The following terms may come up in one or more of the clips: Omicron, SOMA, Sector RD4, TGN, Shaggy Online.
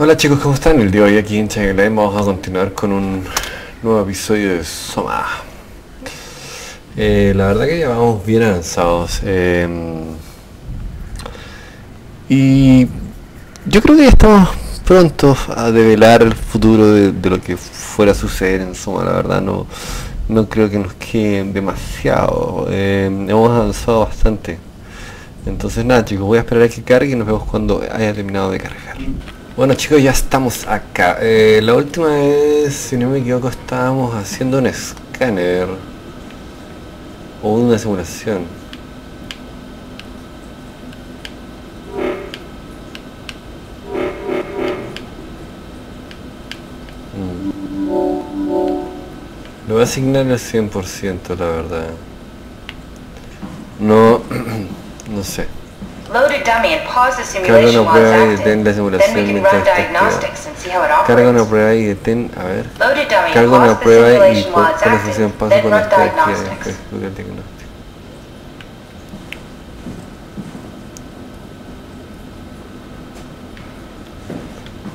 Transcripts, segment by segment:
Hola chicos, ¿cómo están? El día de hoy aquí en Shaggy Online vamos a continuar con un nuevo episodio de SOMA. La verdad que ya vamos bien avanzados, y yo creo que ya estamos prontos a develar el futuro de lo que fuera a suceder en SOMA. La verdad no creo que nos quede demasiado, hemos avanzado bastante. Entonces nada chicos, voy a esperar a que cargue y nos vemos cuando haya terminado de cargar. Bueno chicos, ya estamos acá. La última vez, si no me equivoco, estábamos haciendo un escáner o una simulación. Lo voy a asignar al 100%, la verdad. No sé. Carga una prueba y detén la simulación mientras está activa. Carga una prueba y detén, a ver. Carga una prueba y pon la función paso cuando esté activa.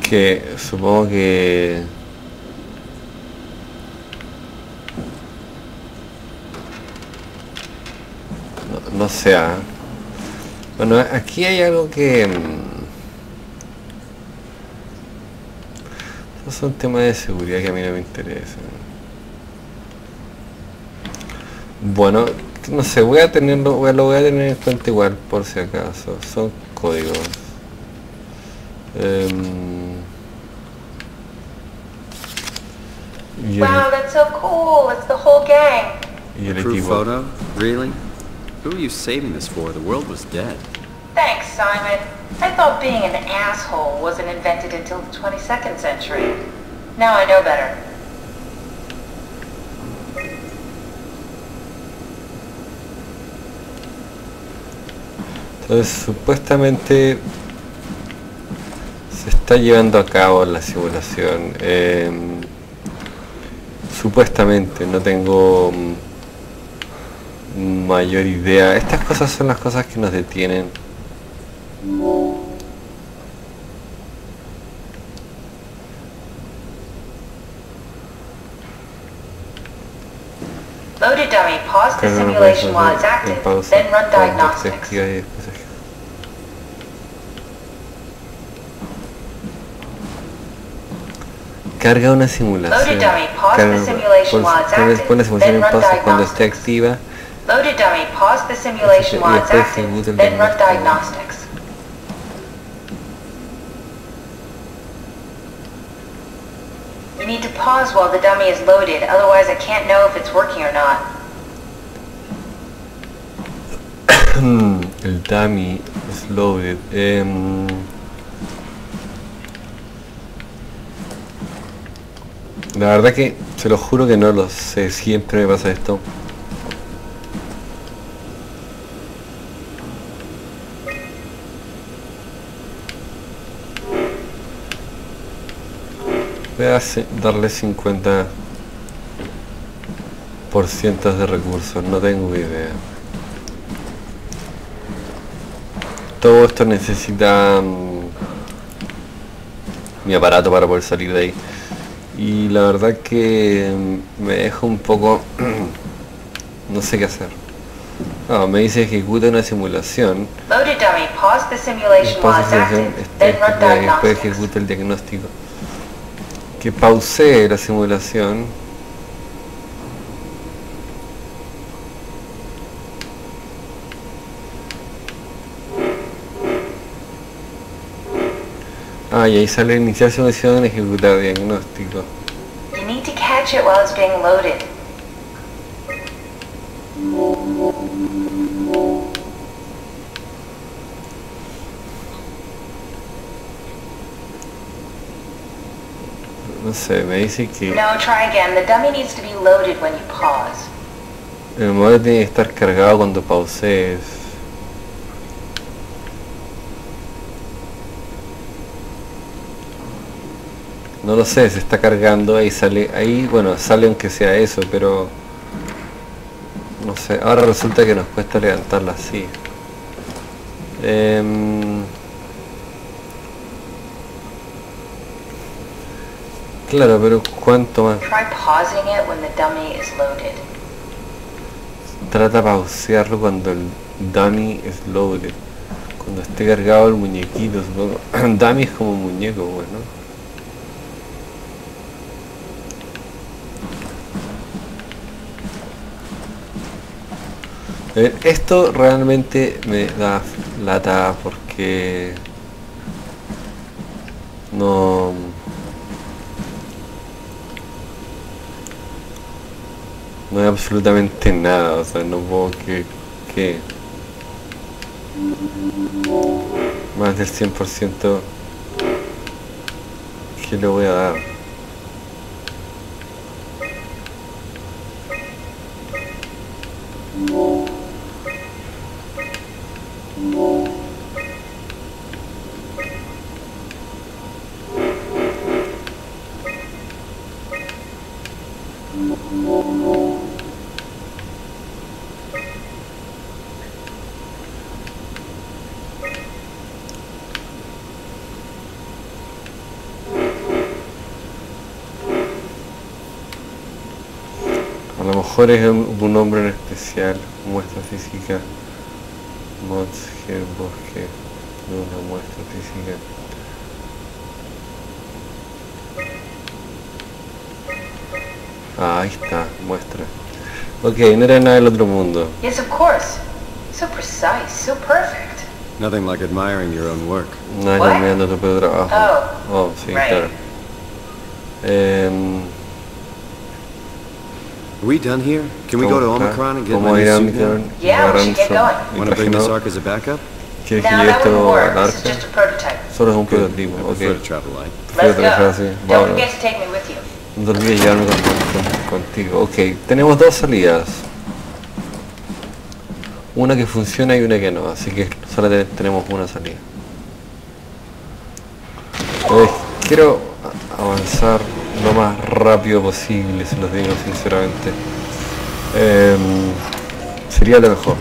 Que supongo que... no sea. Bueno, aquí hay algo que... esos son temas de seguridad que a mí no me interesan. Bueno, no sé, voy a tenerlo, lo voy a tener en cuenta igual por si acaso. Son códigos. Wow, that's so cool. It's the whole gang. Y el equipo. Really? Who are you saving this for? The world was dead. Thanks, Simon. I thought being an asshole wasn't invented until the 22nd century. Now I know better. Entonces, supuestamente se está llevando a cabo la simulación. Supuestamente, no tengo mayor idea. Estas cosas son las cosas que nos detienen. Loaded dummy, pause the simulation while it's active, then run diagnostics. Carga una simulación. Pon la simulación en pausa cuando esté activa. Loaded dummy, pause the simulation while it's active, then run diagnostics. You need to pause while the dummy is loaded, otherwise I can't know if it's working or not. El dummy is loaded. La verdad que se lo juro que no lo sé, siempre me pasa esto. Voy a darle 50% de recursos, no tengo idea. Todo esto necesita mi aparato para poder salir de ahí. Y la verdad que me deja un poco... no sé qué hacer. Me dice ejecuta una simulación. Después ejecuta el diagnóstico. Que pausé la simulación. Y ahí sale iniciar simulación, ejecutar diagnóstico. You need to catch it while it's being loaded. No sé, me dice que... No, try again. The dummy needs to be loaded when you pause. El modelo tiene que estar cargado cuando pauses. No lo sé, se está cargando, ahí sale, bueno, sale aunque sea eso, pero... no sé, ahora resulta que nos cuesta levantarla así. Claro, pero ¿cuánto más? Trata de pausearlo cuando el dummy es loaded. Cuando esté cargado el muñequito, supongo. Dummy es como un muñeco, bueno. A ver, esto realmente me da lata porque no... No hay absolutamente nada, o sea, no puedo que más del 100% que le voy a dar. Es un nombre en especial, muestra física, mods, bosque, de una muestra física. Ah, ahí está, muestra. Ok, no era nada del otro mundo. Yes, of course. So precise, so perfect. Nothing like admiring your own work. No, yo mirando tu propio trabajo. Oh, sí, claro. Are we done here? Can we go to Omicron and get my suit now? Yeah, we should get going. Want to bring this arc as a backup? No, that wouldn't work. This is just a prototype. Okay. I prefer to travel light. Let's go. Don't forget to take me with you. No olvides llevarme contigo. Ok, tenemos dos salidas. Una que funciona y una que no. Así que solo tenemos una salida. Quiero avanzar lo más rápido posible, se los digo sinceramente. Sería lo mejor.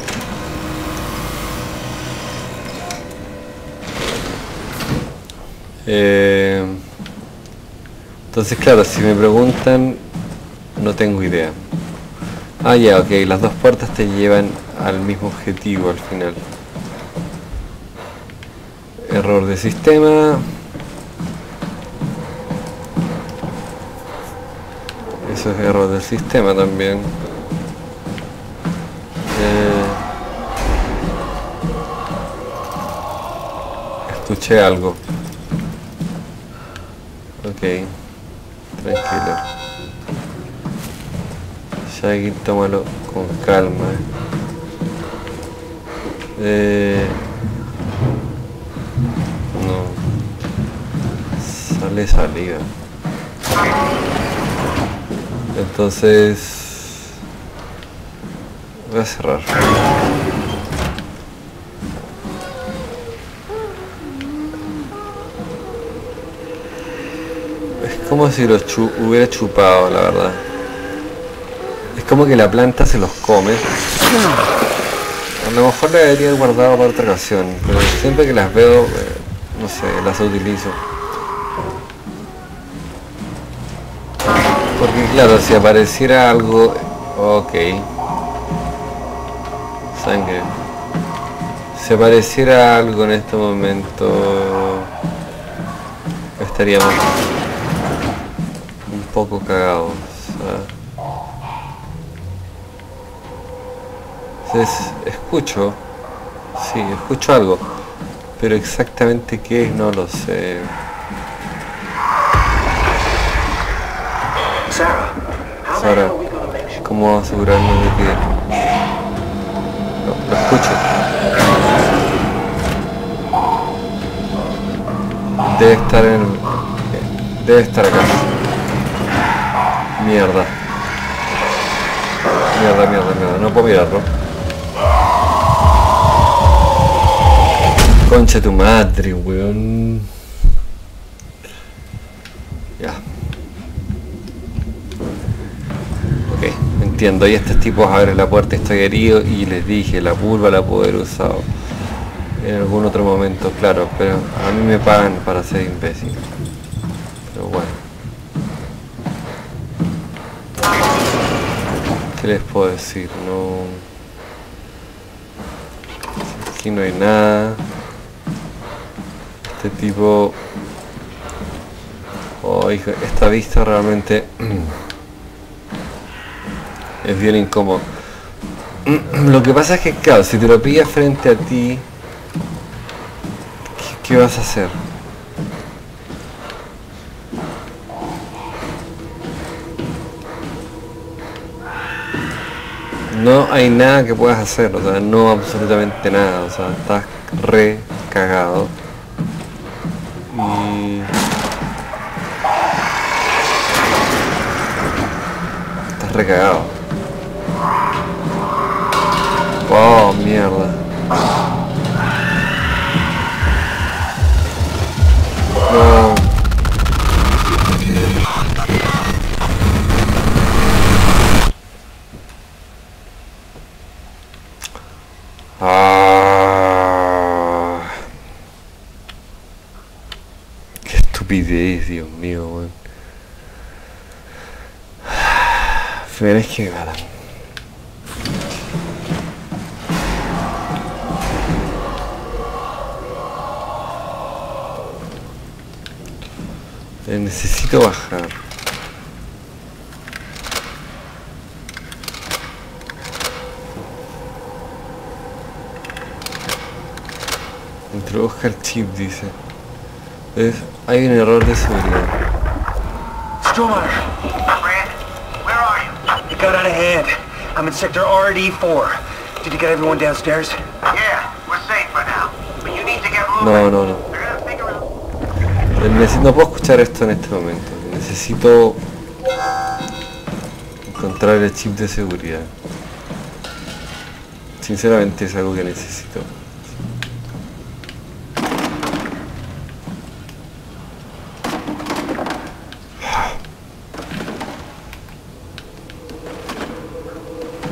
Entonces claro, si me preguntan, no tengo idea. Ah, ya, ok, las dos puertas te llevan al mismo objetivo al final. Error de sistema. Eso es error del sistema también. Escuché algo. Ok, tranquilo. Shaggy, tómalo con calma. No. Sale salida. Entonces voy a cerrar. Es como si los hubiera chupado, la verdad. Es como que la planta se los come. A lo mejor la debería guardado para otra ocasión, pero siempre que las veo, no sé, las utilizo. Porque claro, si apareciera algo... Ok. Sangre. Si apareciera algo en este momento... Estaríamos... un poco cagados. Entonces, escucho... Sí, escucho algo. Pero exactamente qué es, no lo sé. Ahora, ¿cómo asegurarnos de que lo escucho? Debe estar en el... Debe estar acá. Mierda. Mierda, mierda, mierda. No puedo mirarlo. Concha tu madre, weón. Ya. Y estos tipos abren la puerta, estoy herido y les dije, la curva la puedo haber usado en algún otro momento, claro, pero a mí me pagan para ser imbécil. Pero bueno. ¿Qué les puedo decir? No, aquí no hay nada. Este tipo, oh, hijo, esta vista realmente es bien incómodo. Lo que pasa es que, claro, si te lo pillas frente a ti, ¿qué vas a hacer? No hay nada que puedas hacer, o sea, no, absolutamente nada, o sea, estás re cagado. Y estás re cagado. Oh, mierda. No. Ah. Qué estupidez, Dios mío, weón. Pero es que gana. Necesito bajar. Introduzca el chip, dice. Es, hay un error de seguridad. Stormer, Brand, where are you? It got out of hand. I'm in Sector RD4. Did you get everyone downstairs? Yeah, we're safe for now. But you need to get moving. No, no, no. No puedo escuchar esto en este momento. Necesito encontrar el chip de seguridad. Sinceramente es algo que necesito.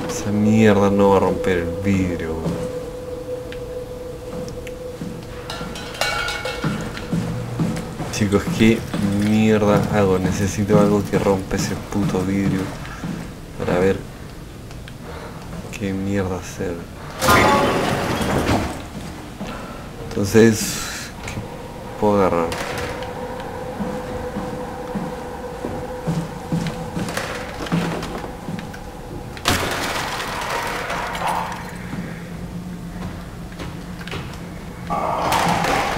Esa mierda no va a romper el vidrio. Chicos, ¿qué mierda hago? Necesito algo que rompa ese puto vidrio para ver qué mierda hacer. Entonces, ¿qué puedo agarrar?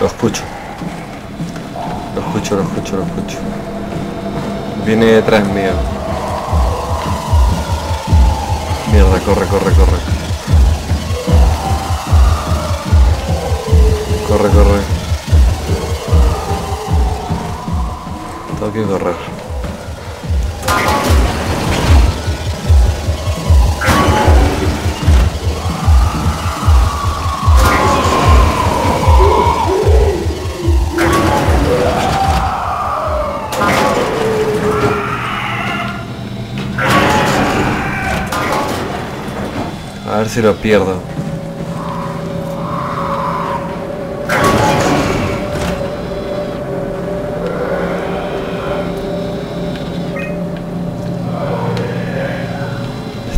Lo escucho. Lo escucho. Viene detrás mío. Mierda, corre. Corre. Tengo que correr. A ver si lo pierdo.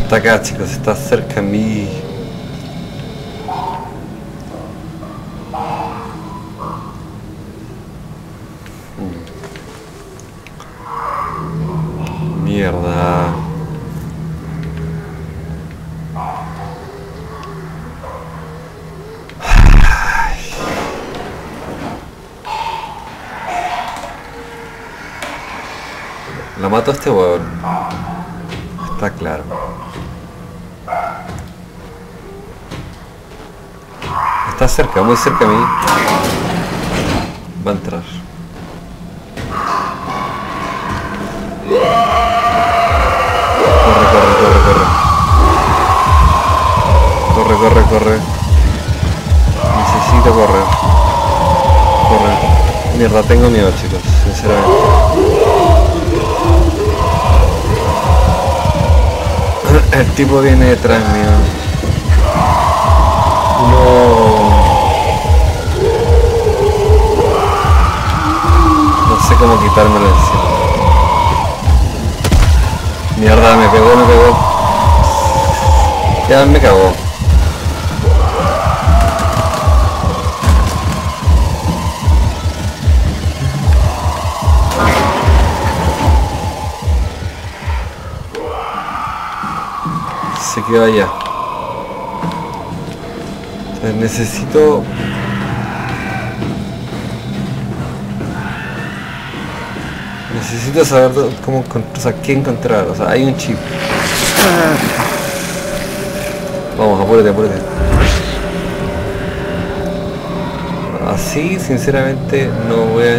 Está acá, chicos, está cerca a mí. Mierda. Lo mato a este huevón. Está claro. Está cerca, muy cerca a mí. Va a entrar. Corre. Necesito correr. Mierda, tengo miedo, chicos, sinceramente. El tipo viene detrás mío. No sé cómo quitármelo encima. Mierda, me pegó. Ya me cagó. Se quedó allá. O sea, necesito... necesito saber cómo, o sea, qué encontrar. O sea, hay un chip. Vamos, apúrate, apúrate. Así, sinceramente, no voy a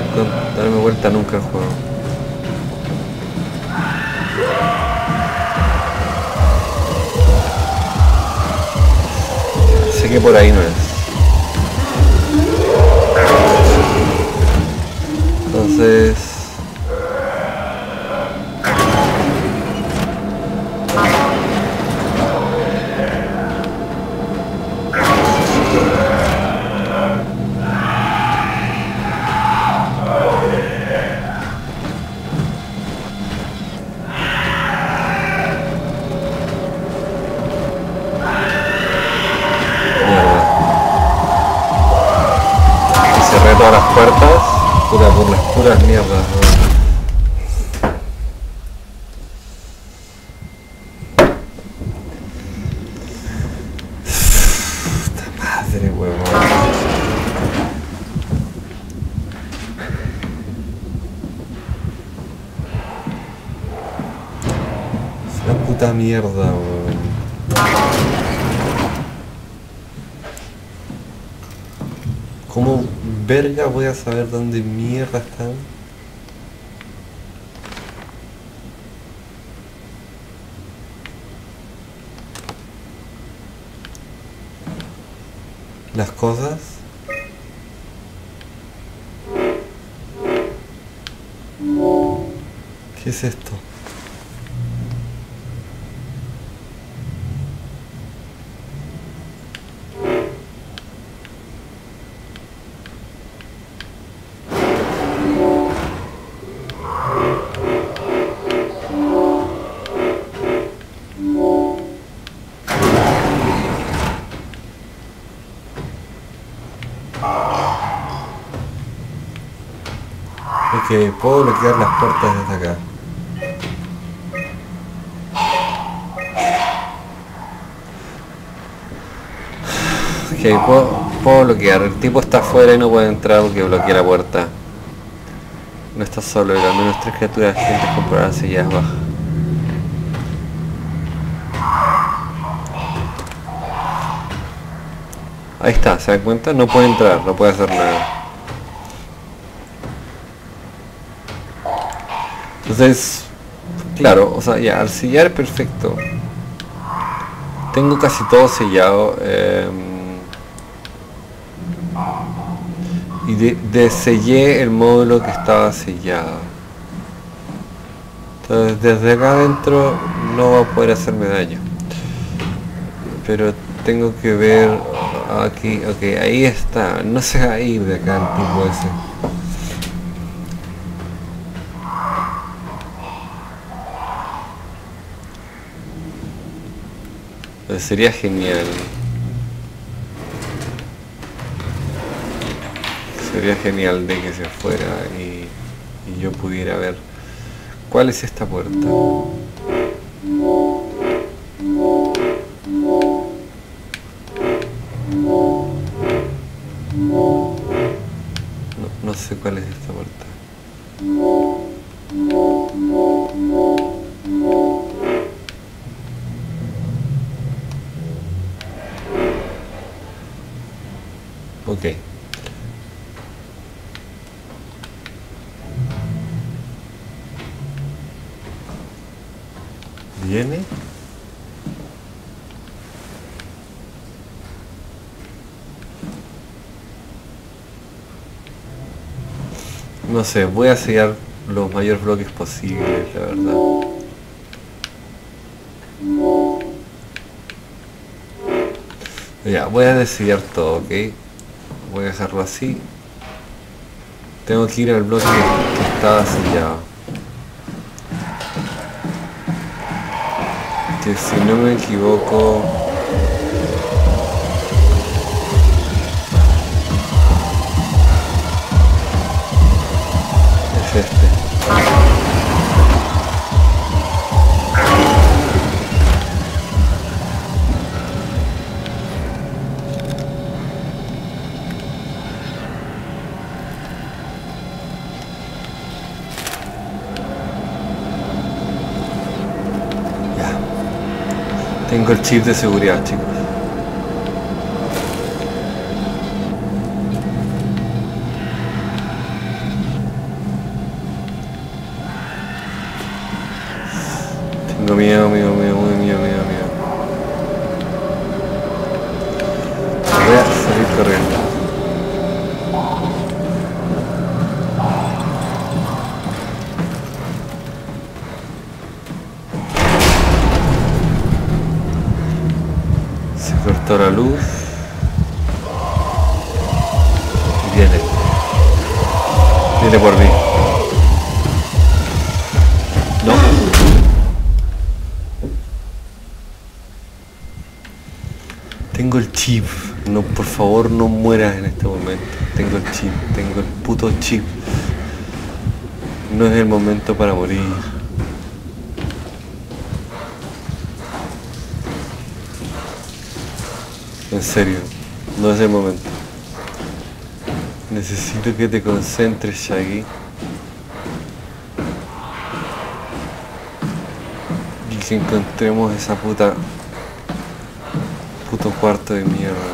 darme vuelta nunca al juego. Sé que por ahí no es. Entonces... mierda, weón. ¿Cómo verga voy a saber dónde mierda están? Las cosas. ¿Qué es esto? Que puedo bloquear las puertas desde acá. Ok, puedo bloquear. El tipo está afuera y no puede entrar porque bloquea la puerta. No está solo, y al menos 3 criaturas gente comprobadas y ya es baja. Ahí está, ¿se dan cuenta? No puede entrar, no puede hacer nada. Entonces, claro, o sea, ya, al sellar perfecto. Tengo casi todo sellado. Y desellé el módulo que estaba sellado. Entonces, desde acá adentro no va a poder hacerme daño. Pero tengo que ver aquí, ok, ahí está. No se va a ir de acá el tipo ese. Sería genial. Sería genial de que se fuera y yo pudiera ver cuál es esta puerta. No sé cuál es esta puerta. ¿Viene? No sé, voy a sellar los mayores bloques posibles, la verdad. Ya, voy a desellar todo, ¿ok? Voy a dejarlo así. Tengo que ir al bloque que estaba sellado. Que si no me equivoco... en Corchip de seguridad, chicos. Tengo miedo, muy miedo. Voy a salir corriendo. Se cortó la luz. Viene. Viene por mí. Tengo el chip, no, por favor no mueras en este momento. Tengo el chip, tengo el puto chip. No es el momento para morir. En serio, no es el momento. Necesito que te concentres, Shaggy. Y que encontremos esa puta... puto cuarto de mierda.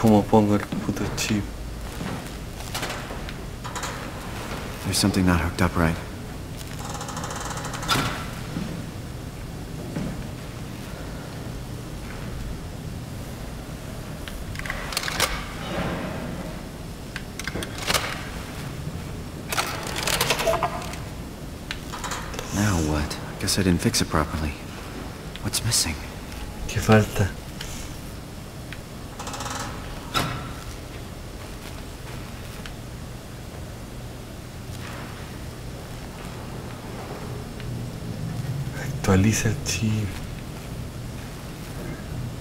¿Cómo pongo el puto chip? There's something not hooked up right. Now what? I guess I didn't fix it properly. What's missing? ¿Qué falta? Actualiza el chip.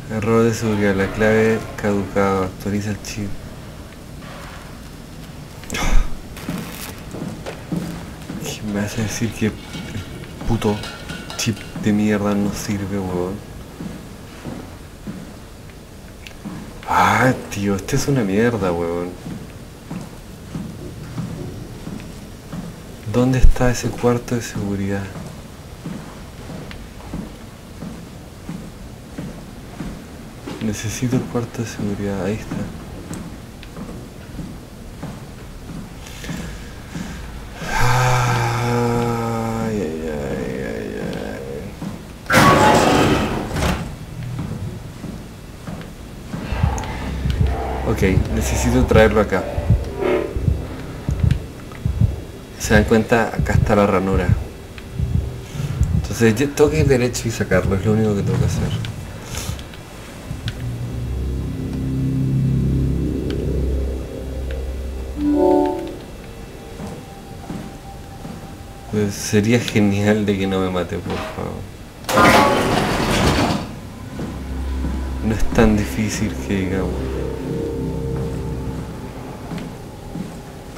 Error de seguridad, la clave caducada. Actualiza el chip. ¿Qué me hace decir que el puto chip de mierda no sirve, huevón? Ah, tío, este es una mierda, huevón. ¿Dónde está ese cuarto de seguridad? Necesito el cuarto de seguridad, ahí está. Ay, ay, ay, ay, ay. Ok, necesito traerlo acá. Se dan cuenta, acá está la ranura. Entonces yo tengo que ir derecho y sacarlo, es lo único que tengo que hacer. Pues sería genial de que no me mate, por favor. No es tan difícil que digamos.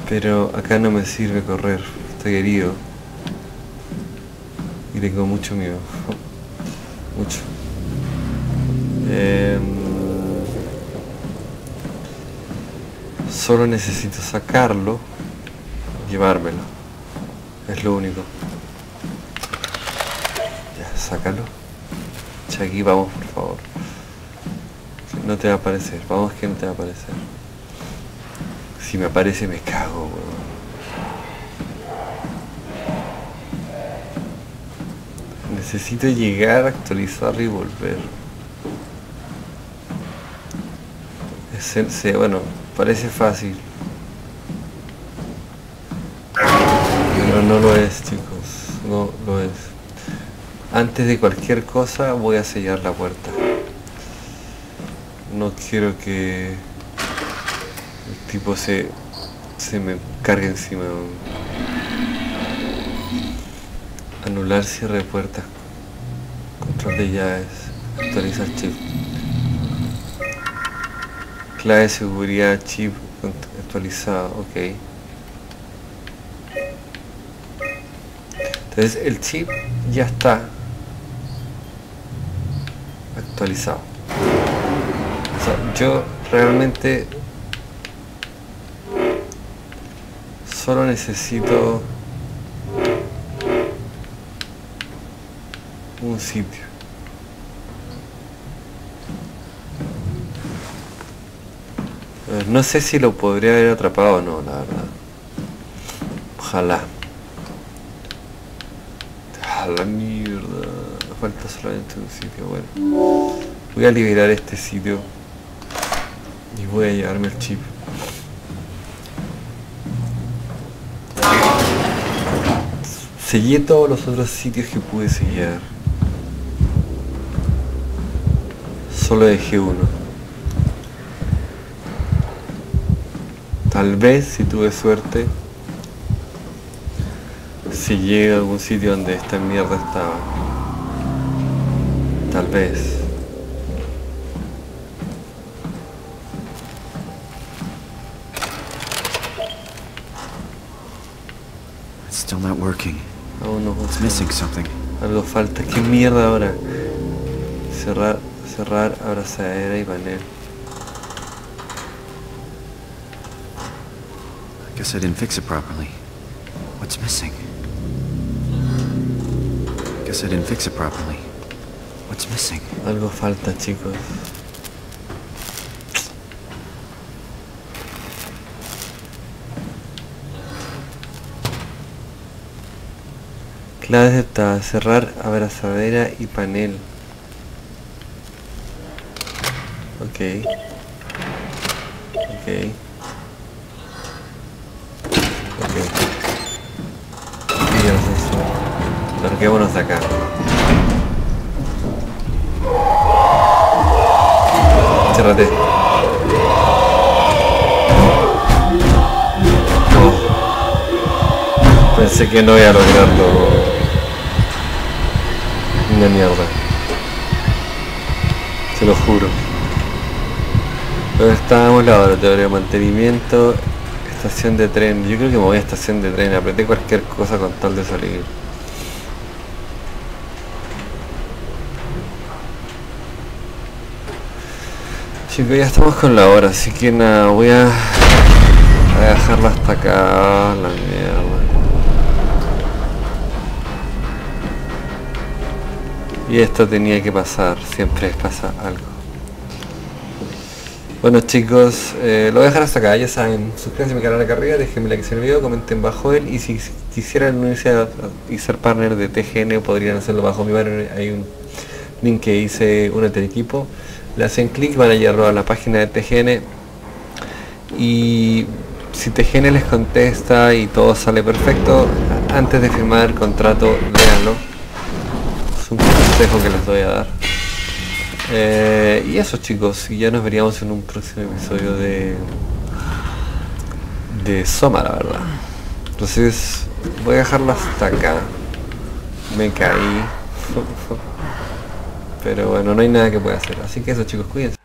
Pero acá no me sirve correr, estoy herido. Y tengo mucho miedo. Mucho. Solo necesito sacarlo, llevármelo. Es lo único. Ya, sácalo. Shaggy, vamos, por favor. No te va a aparecer. Vamos que no te va a aparecer. Si me aparece me cago, weón. Necesito llegar, actualizar y volver. Bueno, parece fácil. No lo es, chicos, no lo es. Antes de cualquier cosa voy a sellar la puerta. No quiero que el tipo se me cargue encima. Anular cierre de puertas. Control de llaves. Actualizar chip. Clave de seguridad, chip. actualizado, ok. Entonces el chip ya está actualizado. O sea, yo realmente solo necesito un sitio. No sé si lo podría haber atrapado o no, la verdad. Ojalá. A la mierda. Falta solamente un sitio. Bueno. Voy a liberar este sitio. Y voy a llevarme el chip. Sellé todos los otros sitios que pude sellar. Solo dejé uno. Tal vez, si tuve suerte, si llega a algún sitio donde esta mierda estaba. Tal vez. It's still not working. Aún no funciona. Algo falta. ¿Qué mierda ahora? Cerrar, abrazadera y panel. I didn't fix it properly. What's missing? Guess I didn't fix it properly. What's missing? Algo falta, chicos. Clave aceptada. Cerrar abrazadera y panel. Ok. Ok. Larguémonos de acá. Chérrate. Oh. Pensé que no iba a lograrlo. Una mierda. Se lo juro. ¿Dónde estábamos? Laboratorio de mantenimiento. Estación de tren. Yo creo que me voy a estación de tren. Apreté cualquier cosa con tal de salir. Chicos, ya estamos con la hora, así que nada, voy a dejarla hasta acá, la mierda. Y esto tenía que pasar, siempre pasa algo. Bueno chicos, lo voy a dejar hasta acá, ya saben, suscríbanse a mi canal acá arriba, déjenme like en el video, comenten bajo él y si quisieran unirse y ser partner de TGN podrían hacerlo bajo mi banner, hay un link que hice, únete al equipo. Le hacen clic, van a llegar a la página de TGN y si TGN les contesta y todo sale perfecto, antes de firmar el contrato, léanlo. Es un consejo que les voy a dar. Y eso chicos, y ya nos veríamos en un próximo episodio de SOMA, la verdad. Entonces voy a dejarlo hasta acá. Me caí. Pero bueno, no hay nada que pueda hacer. Así que eso chicos, cuídense.